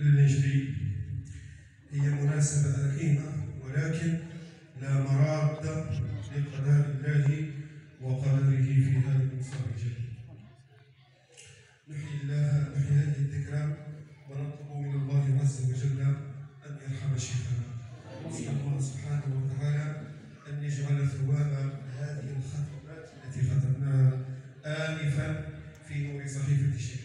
المجدي هي مناسبة أليمة ولكن لا مراد لقضاء الله وقدره في هذا المصاب الجليل. نحيي الله نحيي هذه الذكرى ونطلب من الله عز وجل أن يرحم شيخنا، ونسأل الله سبحانه وتعالى أن يجعل ثواب هذه الخطوات التي خطبناها آنفا في نور صحيفة الشكر.